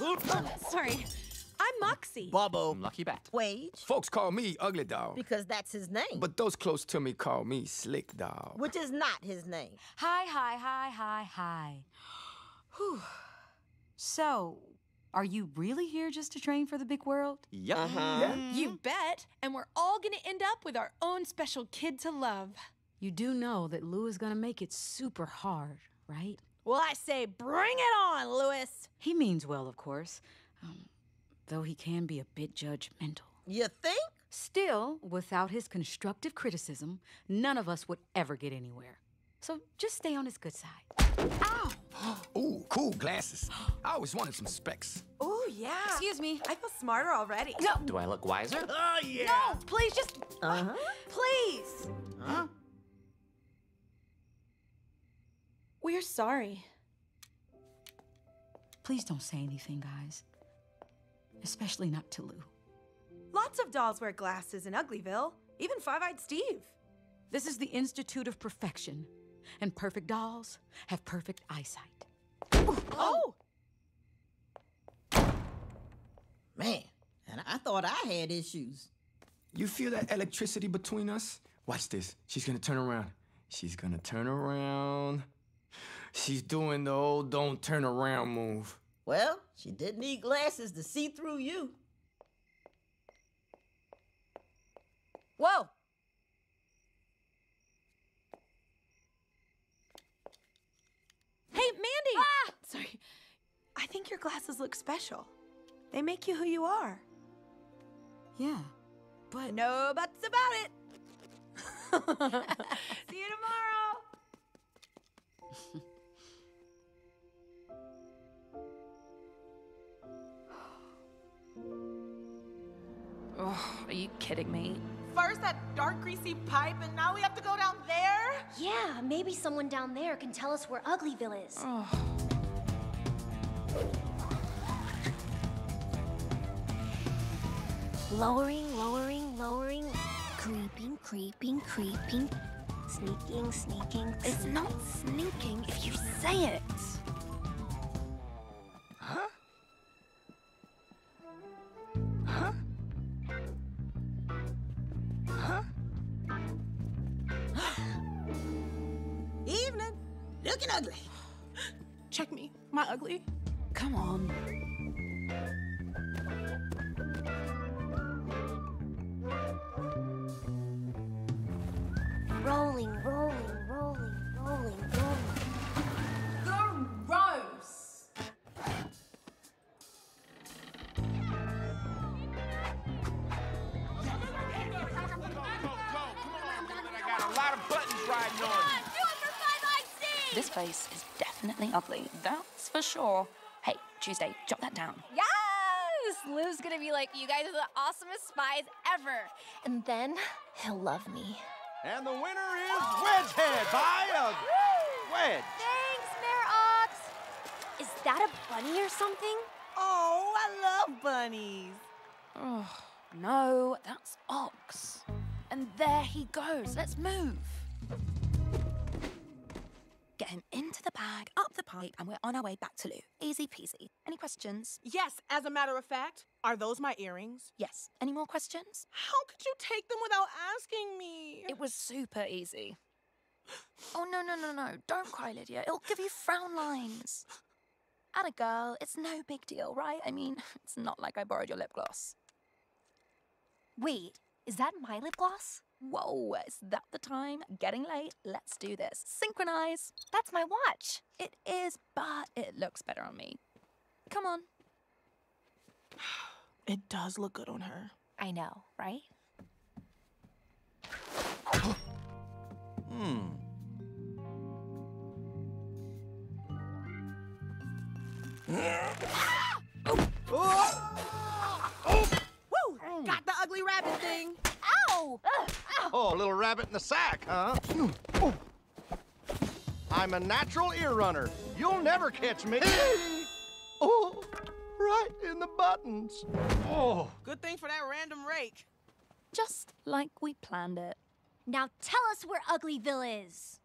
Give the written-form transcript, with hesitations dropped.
Oh, sorry. I'm Moxie. Bobo. Lucky Bat. Wade. Folks call me Ugly Doll. Because that's his name. But those close to me call me Slick Doll. Which is not his name. Hi. Whew. So, are you really here just to train for the big world? Yep. Yeah. You bet. And we're all going to end up with our own special kid to love. You do know that Lou is going to make it super hard, right? Well, I say bring it on, Lewis. He means well, of course. Though he can be a bit judgmental. You think? Still, without his constructive criticism, none of us would ever get anywhere. So just stay on his good side. Ow! Ooh, cool glasses. I always wanted some specs. Ooh, yeah. Excuse me, I feel smarter already. No. Do I look wiser? Oh, yeah. No, please, just... Please. Huh? We're sorry. Please don't say anything, guys. Especially not to Lou. Lots of dolls wear glasses in Uglyville, even Five-Eyed Steve. This is the Institute of Perfection, and perfect dolls have perfect eyesight. Oh! Man, and I thought I had issues. You feel that electricity between us? Watch this. She's gonna turn around. She's gonna turn around. She's doing the old don't turn around move. Well, she didn't need glasses to see through you. Whoa! Hey, Mandy! Ah! Sorry. I think your glasses look special. They make you who you are. Yeah, but... No buts about it! See you tomorrow! Oh, are you kidding me? First that dark, greasy pipe, and now we have to go down there? Yeah, maybe someone down there can tell us where Uglyville is. Oh. Lowering. Creeping. Sneaking. It's not sneaking if you say it. Huh? Looking ugly. Check me. Am I ugly? Come on. Rolling. Gross! Go. Come on. I got a lot of buttons riding on. This face is definitely ugly, that's for sure. Hey, Tuesday, jot that down. Yes! Lou's gonna be like, you guys are the awesomest spies ever. And then he'll love me. And the winner is Wedgehead by a wedge. Thanks, Mayor Ox. Is that a bunny or something? Oh, I love bunnies. Oh, no, that's Ox. And there he goes. Let's move. Get him into the bag, up the pipe, and we're on our way back to Lou. Easy peasy. Any questions? Yes, as a matter of fact. Are those my earrings? Yes. Any more questions? How could you take them without asking me? It was super easy. Oh, no. Don't cry, Lydia. It'll give you frown lines. Atta girl, it's no big deal, right? I mean, it's not like I borrowed your lip gloss. Wait, is that my lip gloss? Whoa, is that the time? Getting late. Let's do this. Synchronize. That's my watch. It is, but it looks better on me. Come on. It does look good on her. I know, right? Woo! Got the ugly rabbit thing. Ow! Oh, a little rabbit in the sack, huh? I'm a natural ear runner. You'll never catch me. Hey! Oh, right in the buttons. Oh, good thing for that random rake. Just like we planned it. Now tell us where Uglyville is.